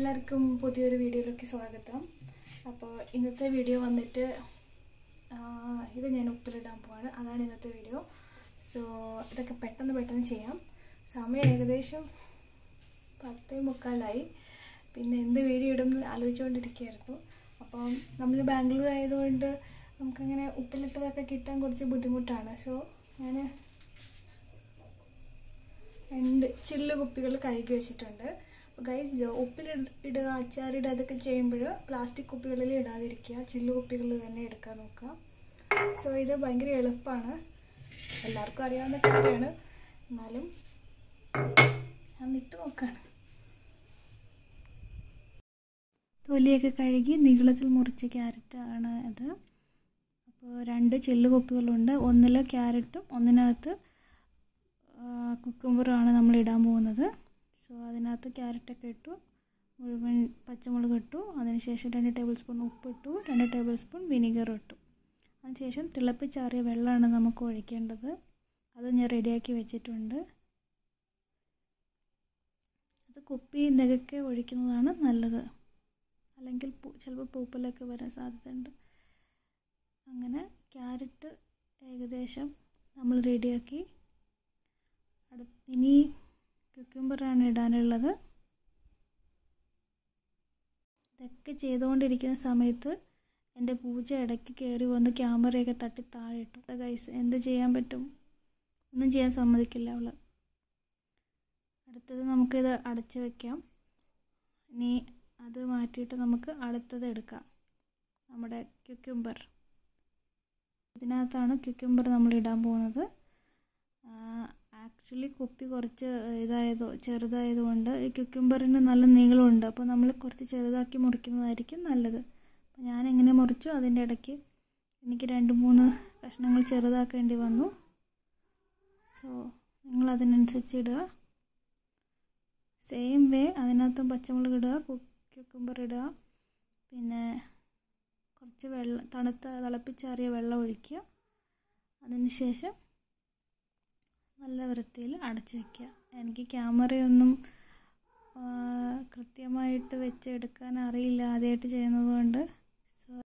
എല്ലാവർക്കും പുതിയൊരു വീഡിയോയിലേക്ക് സ്വാഗതം. അപ്പോൾ ഇന്നത്തെ വീഡിയോ വന്നിട്ട് ഇത് ഞാൻ ഉപ്പിലിടാൻ പോവാണ്, അതാണ് ഇന്നത്തെ വീഡിയോ. സോ ഇതൊക്കെ പെട്ടെന്ന് ചെയ്യാം. സമയം ഏകദേശം 10:15 പിന്നെ എന്ത് വീഡിയോ ഇടും ആലോചിച്ചുകൊണ്ടിരിക്കുകയായിരുന്നു. അപ്പം നമ്മൾ ബാംഗ്ലൂർ ആയതുകൊണ്ട് നമുക്കങ്ങനെ ഉപ്പിലിട്ടതൊക്കെ കിട്ടാൻ കുറച്ച് ബുദ്ധിമുട്ടാണ്. സോ ഞാൻ 2 ചില്ല് കുപ്പികൾ കഴുകി വെച്ചിട്ടുണ്ട്. ഗൈസ്, ഉപ്പിലിടുക, അച്ചാറിടുക, അതൊക്കെ ചെയ്യുമ്പോൾ പ്ലാസ്റ്റിക് കുപ്പികളിൽ ഇടാതിരിക്കുക, ചില്ല് കുപ്പികളിൽ തന്നെ എടുക്കാൻ നോക്കുക. സോ ഇത് ഭയങ്കര എളുപ്പമാണ്, എല്ലാവർക്കും അറിയാവുന്ന കാര്യമാണ്. എന്നാലും അന്നിട്ട് നോക്കുകയാണ്. തൊലിയൊക്കെ കഴുകി നീളത്തിൽ മുറിച്ച ക്യാരറ്റാണ് അത്. അപ്പോൾ 2 ചില്ല് കുപ്പികളുണ്ട്, ഒന്നിൽ ക്യാരറ്റും ഒന്നിനകത്ത് കുക്കുംബറുമാണ് നമ്മൾ ഇടാൻ പോകുന്നത്. സോ അതിനകത്ത് ക്യാരറ്റൊക്കെ ഇട്ടു, മുഴുവൻ പച്ചമുളക് ഇട്ടു, അതിനുശേഷം 2 ടേബിൾ സ്പൂൺ ഉപ്പിട്ടു, 2 ടേബിൾ സ്പൂൺ വിനീഗർ ഇട്ടു. അതിനുശേഷം തിളപ്പിച്ചാറിയ വെള്ളമാണ് നമുക്ക് ഒഴിക്കേണ്ടത്. അത് ഞാൻ റെഡിയാക്കി വെച്ചിട്ടുണ്ട്. അത് കുപ്പി നികക്കെ ഒഴിക്കുന്നതാണ് നല്ലത്, അല്ലെങ്കിൽ ചിലപ്പോൾ പൂപ്പലൊക്കെ വരാൻ സാധ്യതയുണ്ട്. അങ്ങനെ ക്യാരറ്റ് ഏകദേശം നമ്മൾ റെഡിയാക്കി. ഇനി ക്യുക്കുംബറാണ് ഇടാനുള്ളത്. ഇതൊക്കെ ചെയ്തുകൊണ്ടിരിക്കുന്ന സമയത്ത് എൻ്റെ പൂജ ഇടയ്ക്ക് കയറി വന്ന് ക്യാമറയൊക്കെ തട്ടി താഴെ ഇട്ടു. ഗൈസ്, എന്ത് ചെയ്യാൻ പറ്റും, ഒന്നും ചെയ്യാൻ സമ്മതിക്കില്ല അവൾ. അടുത്തത് നമുക്കിത് അടച്ച് വയ്ക്കാം. ഇനി അത് മാറ്റിയിട്ട് നമുക്ക് അടുത്തത് എടുക്കാം, നമ്മുടെ ക്യുക്കുംബർ. ഇതിനകത്താണ് ക്യുക്കുംബർ നമ്മൾ ഇടാൻ പോകുന്നത്. ആക്ച്വലി കുപ്പി കുറച്ച് ചെറുതായതുകൊണ്ട് ഈ ക്യുക്കുംബറിന് നല്ല നീളമുണ്ട്, അപ്പോൾ നമ്മൾ കുറച്ച് ചെറുതാക്കി മുറിക്കുന്നതായിരിക്കും നല്ലത്. അപ്പോൾ ഞാൻ എങ്ങനെ മുറിച്ചു, അതിൻ്റെ ഇടയ്ക്ക് എനിക്ക് 2-3 കഷ്ണങ്ങൾ ചെറുതാക്കേണ്ടി വന്നു. സോ നിങ്ങളതിനനുസരിച്ച് ഇടുക. സെയിം വേ അതിനകത്തും പച്ചമുളക് ഇടുക, ക്യുക്കുംബർ ഇടുക, പിന്നെ കുറച്ച് വെള്ളം, തിളപ്പിച്ചാറിയ വെള്ളം ഒഴിക്കുക. അതിനുശേഷം നല്ല വൃത്തിയിൽ അടച്ചു വയ്ക്കുക. എനിക്ക് ക്യാമറയൊന്നും കൃത്യമായിട്ട് വെച്ചെടുക്കാൻ അറിയില്ല, ആദ്യമായിട്ട് ചെയ്യുന്നത് കൊണ്ട്